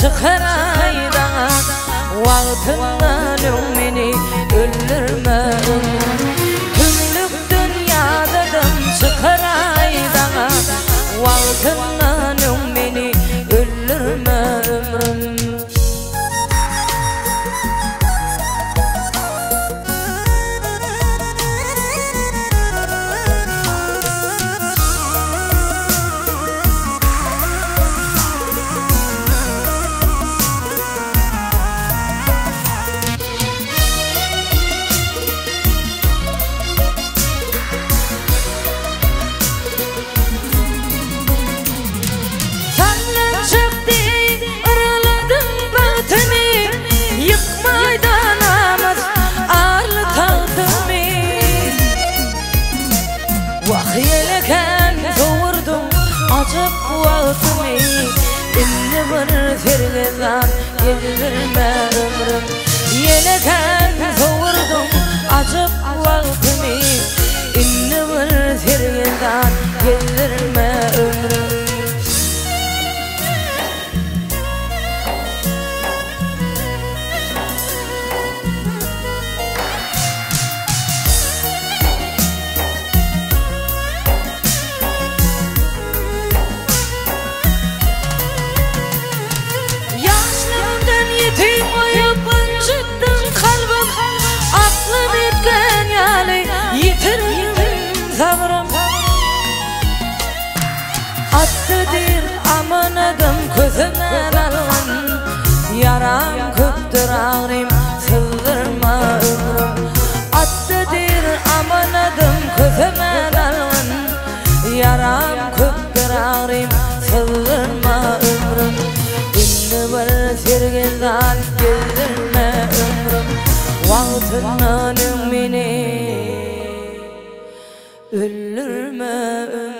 çıkarayda Vağıtından ölmeni öldürme Günlük dünyadadan çıkarayda Vağıtından ölmeni öldürme ömrüm İnni bana firgizan Yildirme ömrüm Yeneken soğurdum Acıp vaktimi İnni bana firgizan Yildirme ömrüm Attıdır aman adım közüme dalın Yaram köptür ağrım sıldırma ömrüm Attıdır aman adım közüme dalın Yaram köptür ağrım sıldırma ömrüm İnni bir sergizan geldirme ömrüm Vağıtından ömrümini öldürme ömrüm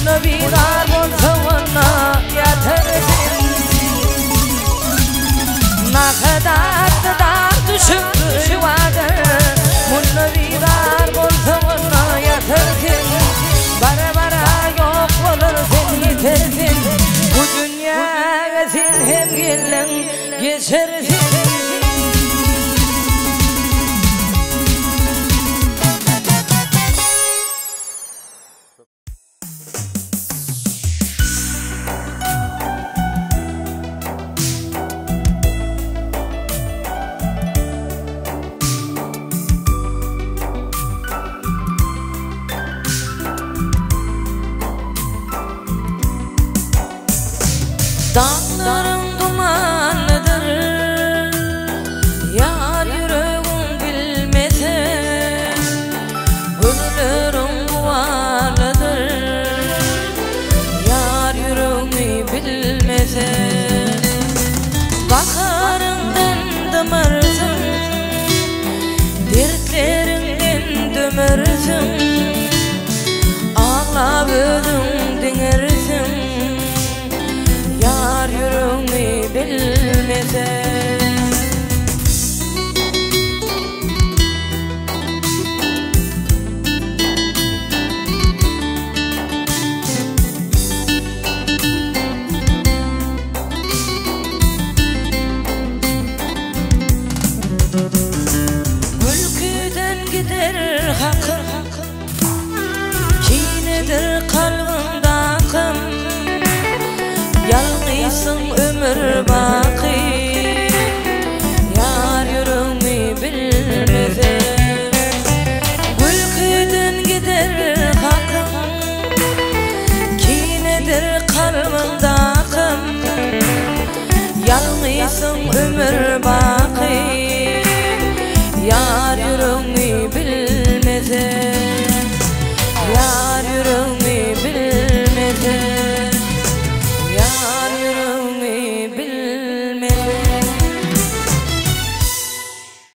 النبي دارون زوانا يا ترجين نخدات دار شوي وادر النبي دارون زوانا يا ترجين برا برا يوم ولر زين ترجين الدنيا زين هم يلن يشرجين Dağların dumanlıdır, yar yüreğim bilmedi. Gönlüm duvarlıdır, yar yüreğimi bilmedi. Baharından dömerdim, dertlerinden dömerdim. Ağladım dinlerdim. Yar yüreğimi bilmedi. Ülküden gider hakkım, kinedir kalbimde akım. Yalnızım ömür baki, yar yüreğimi bilmedi. Gülküden gider hakkım, kinedir kalbimde akım. Yalnızım ömür baki.